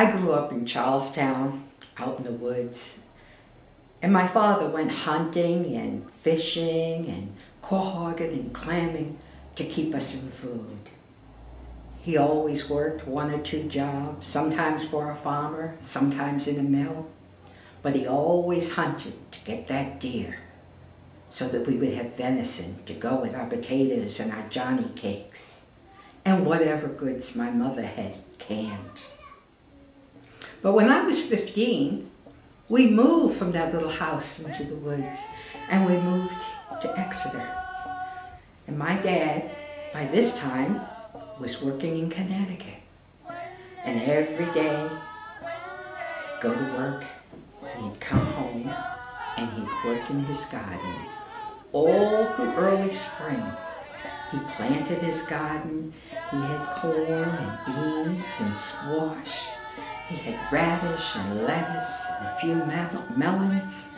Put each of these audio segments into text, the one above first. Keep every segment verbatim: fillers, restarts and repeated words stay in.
I grew up in Charlestown, out in the woods, and my father went hunting and fishing and quahogging and clamming to keep us in food. He always worked one or two jobs, sometimes for a farmer, sometimes in a mill, but he always hunted to get that deer so that we would have venison to go with our potatoes and our Johnny cakes and whatever goods my mother had canned. But when I was fifteen, we moved from that little house into the woods, and we moved to Exeter. And my dad, by this time, was working in Connecticut. And every day, he'd go to work, he'd come home, and he'd work in his garden. All through early spring, he planted his garden. He had corn and beans and squash. He had radish and lettuce and a few mel melons,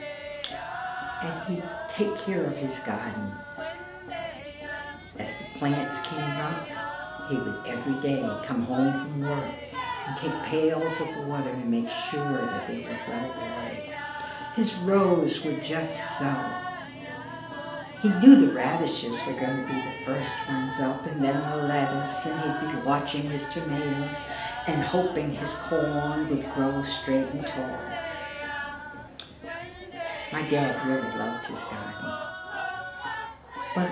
and he'd take care of his garden. As the plants came up, he would every day come home from work and take pails of water and make sure that they were well watered. His rows were just so. He knew the radishes were going to be the first ones up, and then the lettuce, and he'd be watching his tomatoes and hoping his corn would grow straight and tall. My dad really loved his garden. But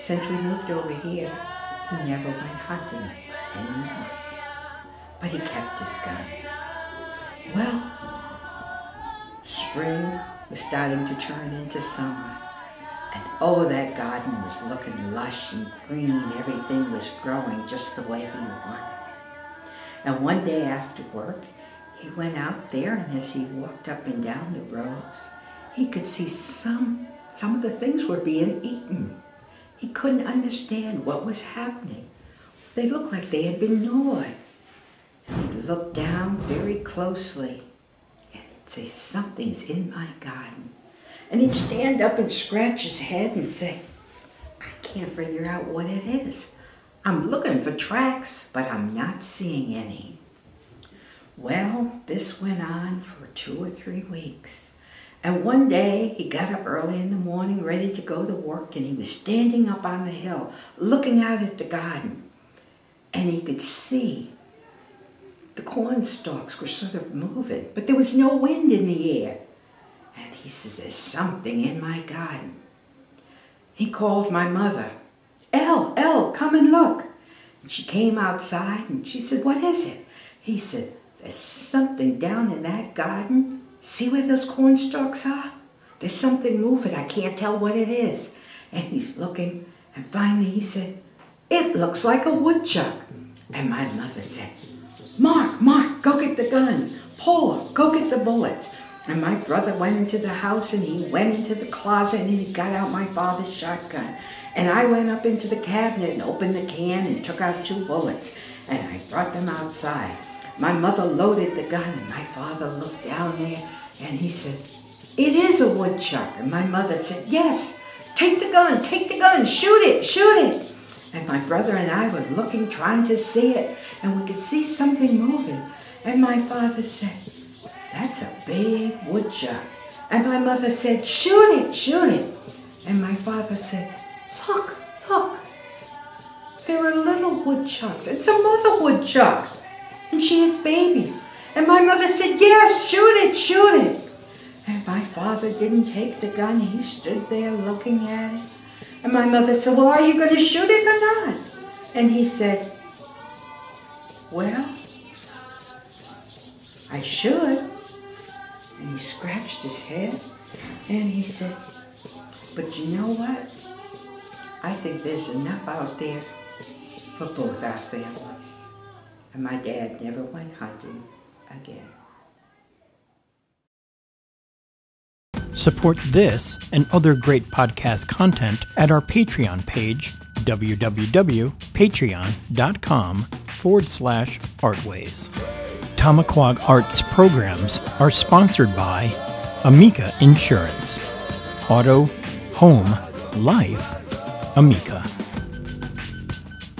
since we moved over here, he never went hunting anymore. But he kept his garden. Well, spring was starting to turn into summer. And oh, that garden was looking lush and green. Everything was growing just the way he wanted. And one day after work, he went out there, and as he walked up and down the rows, he could see some, some of the things were being eaten. He couldn't understand what was happening. They looked like they had been gnawed. And he looked down very closely, and he'd say, "Something's in my garden." And he'd stand up and scratch his head and say, "I can't figure out what it is. I'm looking for tracks, but I'm not seeing any." Well, this went on for two or three weeks. And one day, he got up early in the morning, ready to go to work, and he was standing up on the hill, looking out at the garden. And he could see the corn stalks were sort of moving, but there was no wind in the air. And he says, "There's something in my garden." He called my mother, "El, El, come and look." And she came outside and she said, "What is it?" He said, "There's something down in that garden. See where those corn stalks are? There's something moving. I can't tell what it is." And he's looking, and finally he said, "It looks like a woodchuck." And my mother said, "Mark, Mark, go get the gun. Paula, go get the bullets." And my brother went into the house, and he went into the closet, and he got out my father's shotgun. And I went up into the cabinet and opened the can and took out two bullets, and I brought them outside. My mother loaded the gun, and my father looked down there, and he said, "It is a woodchuck." And my mother said, "Yes, take the gun, take the gun, shoot it, shoot it." And my brother and I were looking, trying to see it, and we could see something moving. And my father said, "That's a big woodchuck." And my mother said, "Shoot it, shoot it." And my father said, "Look, look, there are little woodchucks. It's a mother woodchuck, and she has babies." And my mother said, "Yes, shoot it, shoot it." And my father didn't take the gun. He stood there looking at it. And my mother said, "Well, are you going to shoot it or not?" And he said, "Well, I should." And he scratched his head, and he said, "But you know what? I think there's enough out there for both our families. And my dad never went hunting again. Support this and other great podcast content at our Patreon page, www.patreon.com forward slash Artways. Tomahquag Arts programs are sponsored by Amica Insurance. Auto, home, life, Amica.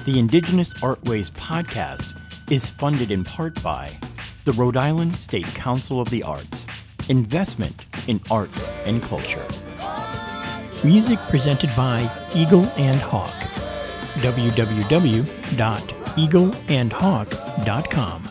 The Indigenous Artways podcast is funded in part by the Rhode Island State Council of the Arts. Investment in arts and culture. Music presented by Eagle and Hawk. www dot eagle and hawk dot com.